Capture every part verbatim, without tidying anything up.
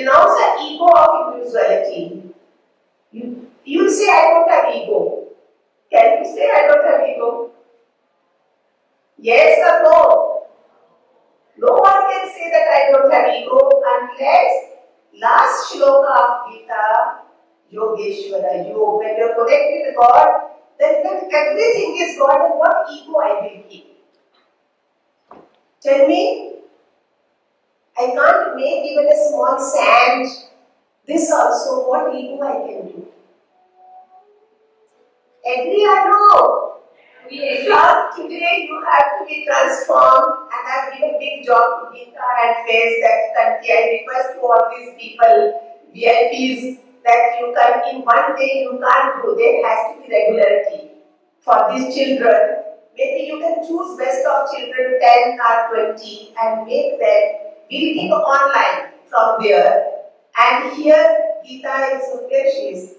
denounce the ego of individuality. You, you say, I don't have ego. Can you say, I don't have ego? Yes or no? No one can say that I don't have ego unless last shloka of Gita, Yogeshwara, you, when you are connected with God, then, then everything is God, and what ego I will keep? Tell me, I can't make even a small sand. This also, what ego I can do? Agree or no? Yes. But today you have to be transformed, and I have given a big job to Gita and face that country. I request to all these people, V I Ps, that you can, in one day you can't do, there has to be regularity for these children. Maybe you can choose best of children ten or twenty and make them reading online from there. And here Gita is Sundeshis.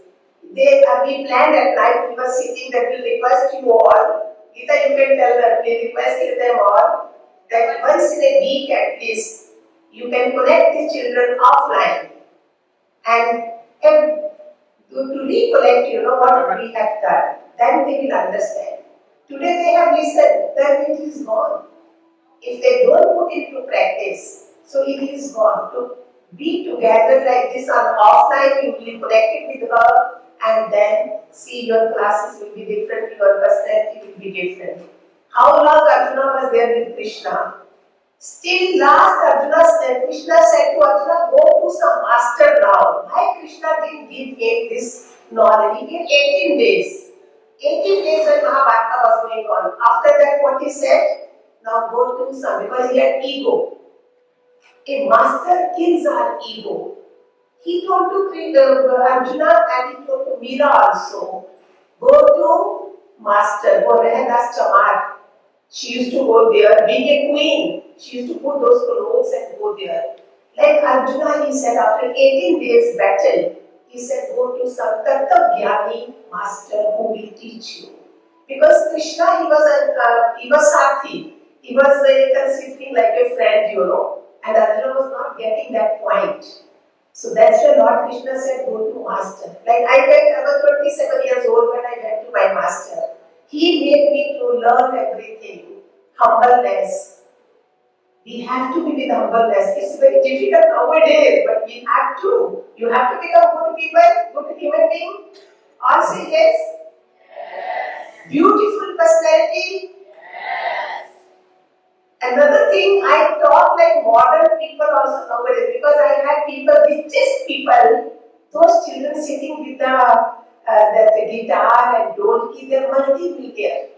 They have been planned at night, we were sitting that will request you all. Gita you can tell them, we requested them all that once in a week at least you can connect the children offline and And to recollect, you know, what we have done, then they will understand. Today they have listened, then it is gone. If they don't put it to practice, so it is gone. To be together like this on offline, you will be connected with her, and then see your classes will be different, your personality will be different. How long Arjuna was there with Krishna? Still last Arjuna said, Krishna said to Arjuna, go to some master now. Why Krishna didn't give this knowledge? He gave eighteen days. eighteen days when Mahabharata was going on. After that what he said? Now go to some, because he had ego. A master kills our ego. He told to Arjuna and he told to Meera also, go to master, go Rehadas Chamar. She used to go there, being a queen. She used to put those clothes and go there. Like Arjuna, he said, after eighteen days battle, he said, go to some Sattavyani master who will teach you. Because Krishna, he was a, uh, he was Sathi. He was uh, considering like a friend, you know. And Arjuna was not getting that point. So that's why Lord Krishna said, go to master. Like I went, I was twenty-seven years old when I went to my master. He made me to learn everything, humbleness. We have to be with humbleness. It's very difficult nowadays, but we have to. You have to become good people, good human being. All say yes. Yes. Beautiful personality. Yes. Another thing, I talk like modern people also nowadays, because I had people, richest people, those children sitting with the, uh, the, the guitar and dolki, they are multi-millionaire.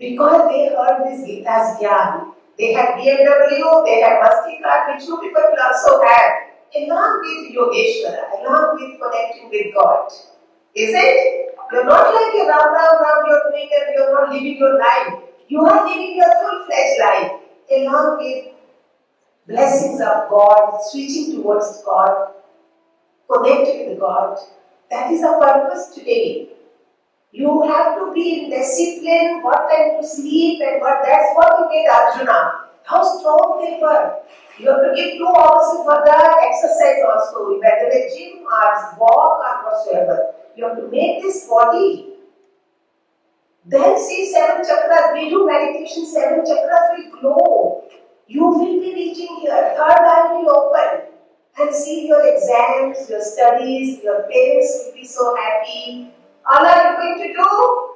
Because they heard this Gita's gyan. They had B M W, they had Mastika, which you people will also have, along with Yogeshwara, along with connecting with God. Is it? You're not like a round, round, round, you're doing and you're not living your life. You are living your full-fledged life, along with blessings of God, switching towards God, connecting with God. That is our purpose today. You have to be in discipline, what time to sleep and what, that's what you made Arjuna. How strong they were. You have to give two hours for the exercise also, whether the gym or walk or whatsoever. You have to make this body. Then see seven chakras, we do meditation, seven chakras will glow. You will be reaching here, third eye will open. And see your exams, your studies, your parents will be so happy. All are you going to do?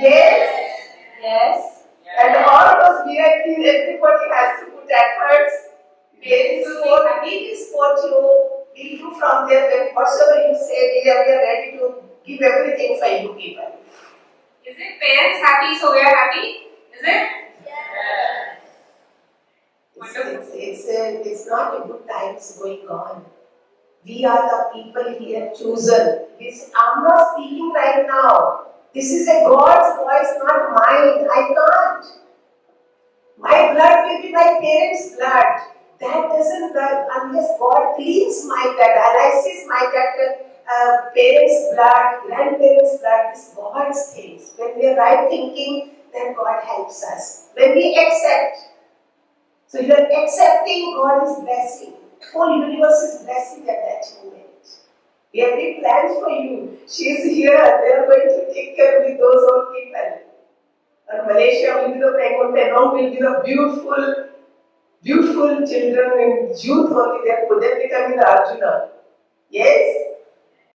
Yes. Yes. Yes. And all of us V I Ps, everybody has to put efforts. Yes. So we will support you. We will do from there when whatsoever you say, we are ready to give everything for you people. Is it parents happy so we are happy? Is it? Yes. It's, it's, it's, a, it's not a good times going on. We are the people here chosen. This, I'm not speaking right now. This is a God's voice, not mine. I can't. My blood will be my parents' blood. That doesn't work unless God cleans my blood, analyzes my blood, uh, parents' blood, grandparents' blood. It's God's things. When we are right thinking, then God helps us. When we accept. So you are accepting God's blessing. whole universe is blessing at that moment. We have big plans for you. She is here. They are going to take care with those old people. And Malaysia will be the Penang, Penang will be the beautiful, beautiful children in youth only. They are becoming the Arjuna. Yes?